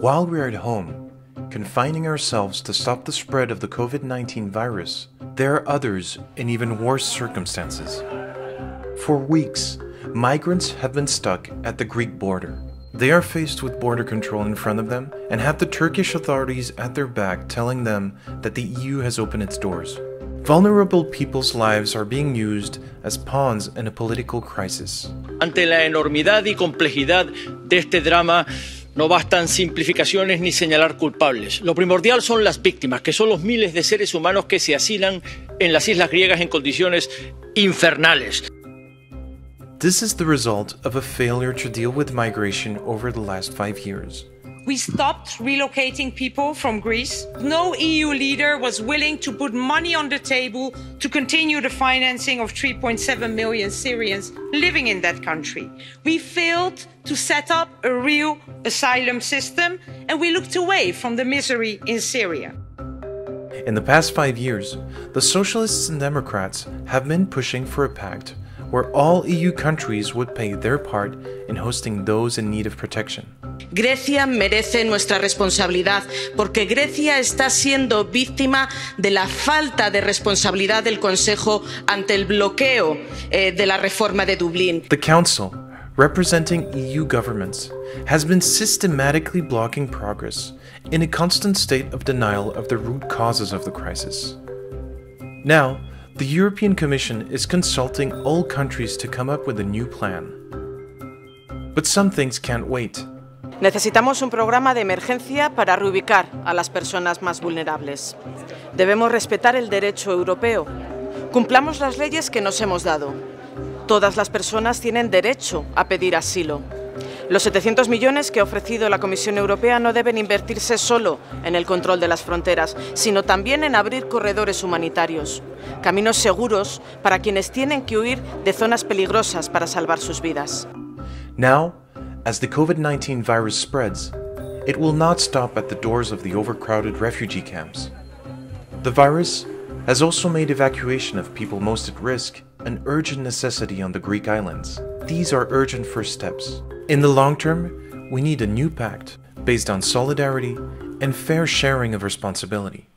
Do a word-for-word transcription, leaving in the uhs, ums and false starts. While we are at home, confining ourselves to stop the spread of the COVID nineteen virus, there are others in even worse circumstances. For weeks, migrants have been stuck at the Greek border. They are faced with border control in front of them and have the Turkish authorities at their back telling them that the E U has opened its doors. Vulnerable people's lives are being used as pawns in a political crisis. Ante la enormidad y complejidad de este drama, no bastan simplificaciones ni señalar culpables. Lo primordial son las víctimas, que son los miles de seres humanos que se asilan en las islas griegas en condiciones infernales. This is the result of a failure to deal with migration over the last five years. We stopped relocating people from Greece. No E U leader was willing to put money on the table to continue the financing of three point seven million Syrians living in that country. We failed to set up a real asylum system, and we looked away from the misery in Syria. In the past five years, the Socialists and Democrats have been pushing for a pact where all E U countries would play their part in hosting those in need of protection. Grecia merece nuestra responsabilidad, porque Grecia está siendo víctima de la falta de responsabilidad del Consejo ante el bloqueo eh, de la reforma de Dublín. The Council, representing E U governments, has been systematically blocking progress in a constant state of denial of the root causes of the crisis. Now, the European Commission is consulting all countries to come up with a new plan. But some things can't wait. Necesitamos un programa de emergencia para reubicar a las personas más vulnerables. Debemos respetar el derecho europeo. Cumplamos las leyes que nos hemos dado. Todas las personas tienen derecho a pedir asilo. Los setecientos millones que ha ofrecido la Comisión Europea no deben invertirse solo en el control de las fronteras, sino también en abrir corredores humanitarios, caminos seguros para quienes tienen que huir de zonas peligrosas para salvar sus vidas. Now, as the COVID nineteen virus spreads, it will not stop at the doors of the overcrowded refugee camps. The virus has also made evacuation of people most at risk an urgent necessity on the Greek islands. These are urgent first steps. In the long term, we need a new pact based on solidarity and fair sharing of responsibility.